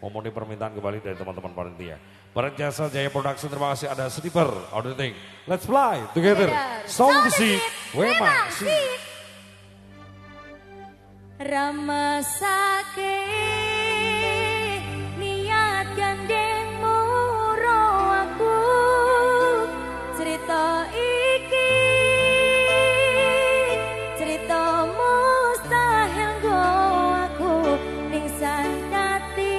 memenuhi permintaan kembali dari teman-teman panitia. Bareng Jasa Jaya Production, terima kasih ada Sniper Auditing. Let's fly together. Song Desi, Wema Si. Rama Sake niat gandeng muro aku cerita iki cerita mustahil go aku ning sangati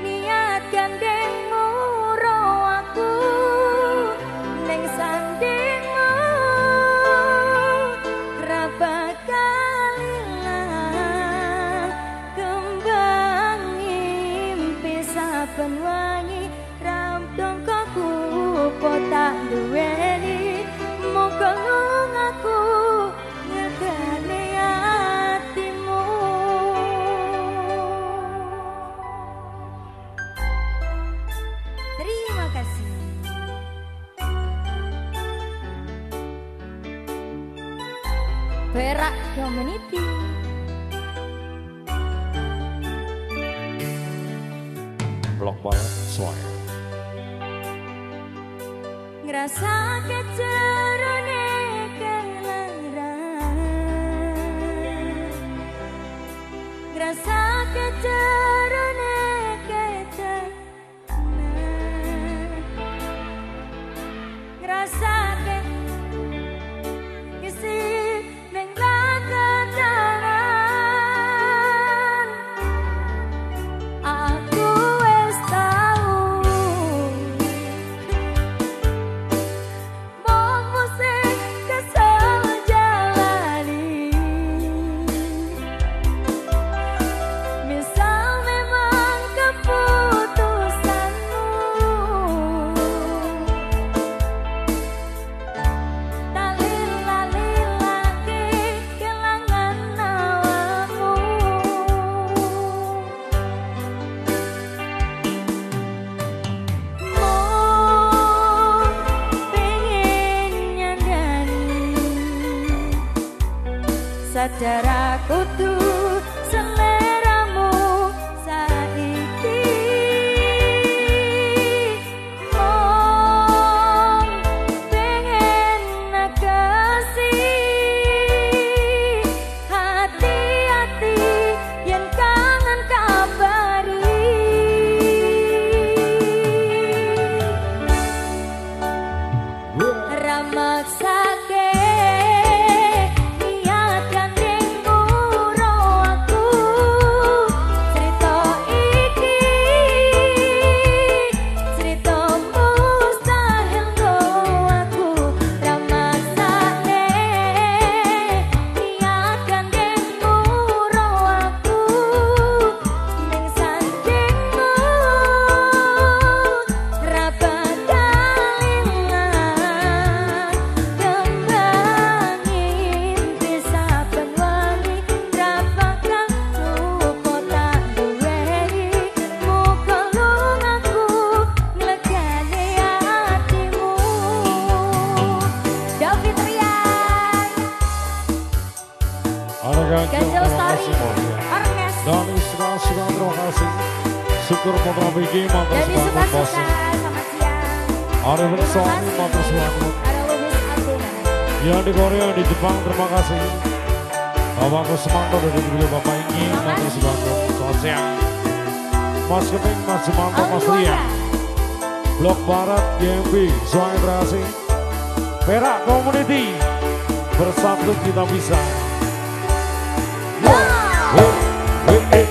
niat gandeng muro aku ning sandingmu rabakan penwangi ramdong kaku potak duweni moga ngaku ngedane hatimu terima kasih Perak Community. Ngerasa kecerone kelarang, ngerasa kecerone ketenang, ngerasa ke isi nenglah ketenang. Sadar aku tuh seleramu saiki mong pengen nakasih hati-hati yang kangen kabari ramak sake syukur putra Biki, mantas banget bosnya. Ada bersoal, mantas banget. Yang di Korea, di Jepang, terima kasih. Bapakku semangat dari beliau bapak ini, mantas banget. Selamat siang. Mas Keping, Mas Sumanto, Mas Ria. Blok Barat, GMB, Suang Terasi. Perak Community, bersatu kita bisa. Bye.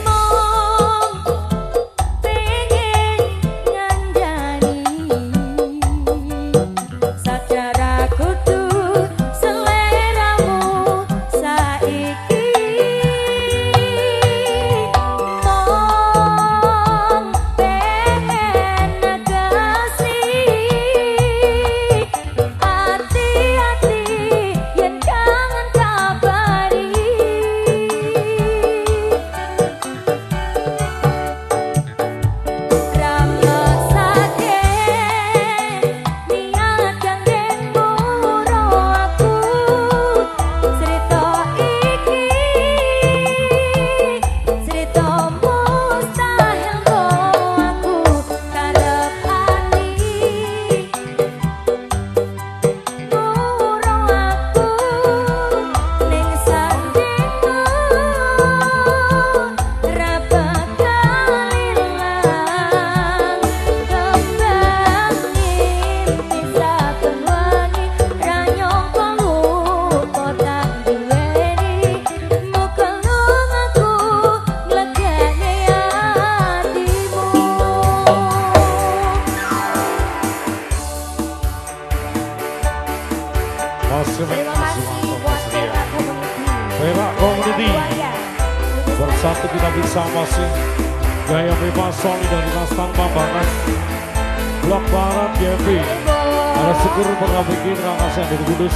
Gaya bebas solid dari Mustang Bambangan Blok Barat JMP. Ada syukur pernah bikin ramasnya dari Kudus.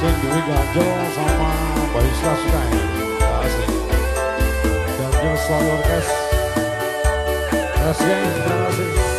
Sing duwe ganjel sama Barista Sky. Asik. Ganjel solo orkes. Asik, terima kasih.